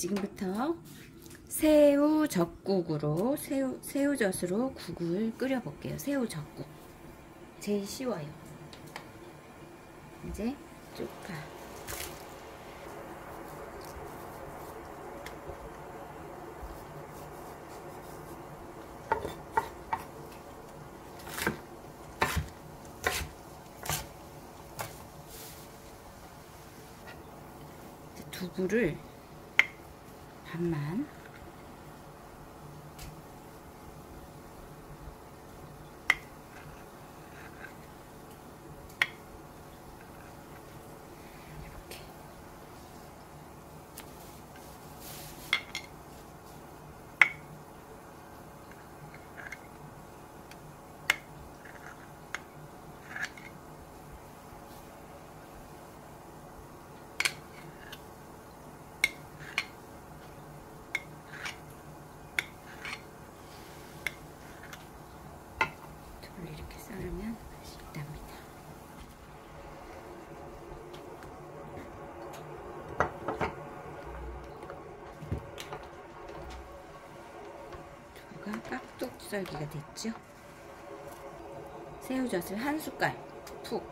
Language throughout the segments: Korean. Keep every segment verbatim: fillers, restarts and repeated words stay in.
지금부터 새우 젓국으로 새우, 새우젓으로 국을 끓여 볼게요. 새우 젓국 제일 쉬워요. 이제 쪽파 두부를 반만 이렇게 그러면 맛있답니다. 두부가 깍둑 썰기가 됐죠? 새우젓을 한 숟갈 푹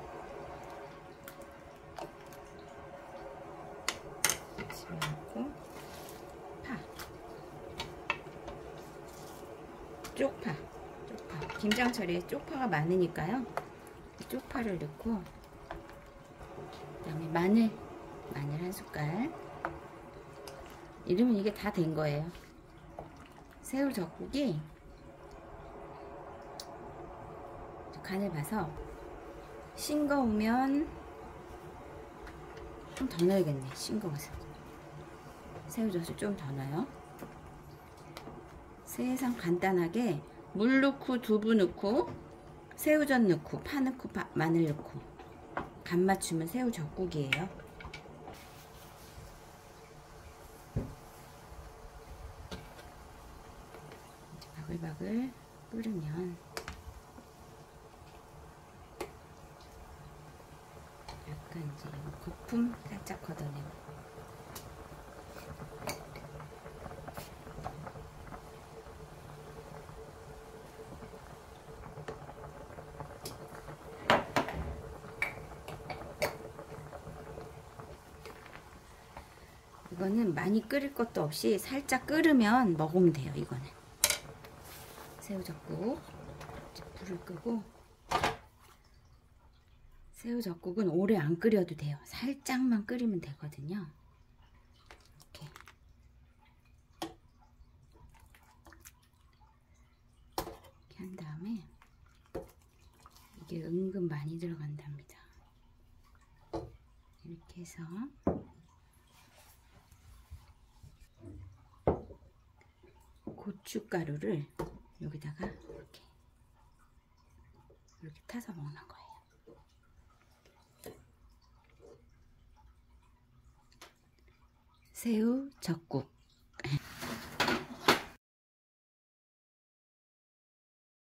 집어넣고 파 쪽파 김장철에 쪽파가 많으니까요. 쪽파를 넣고 그다음에 마늘 마늘 한 숟갈. 이러면 이게 다 된 거예요. 새우 젓국이 간을 봐서 싱거우면 좀 더 넣어야겠네. 싱거워서 새우젓을 좀 더 넣어요. 세상 간단하게 물 넣고 두부 넣고 새우젓 넣고 파 넣고 파, 마늘 넣고 간 맞추면 새우 젓국이에요. 이제 바글바글 끓으면 약간 이제 거품 살짝 걷어내고 이거는 많이 끓일 것도 없이 살짝 끓으면 먹으면 돼요. 이거는 새우젓국 불을 끄고 새우젓국은 오래 안 끓여도 돼요. 살짝만 끓이면 되거든요. 이렇게 이렇게 한 다음에 이게 은근 많이 들어간답니다. 이렇게 해서 고춧가루를 여기다가 이렇게 이렇게 타서 먹는 거예요. 새우 젓국.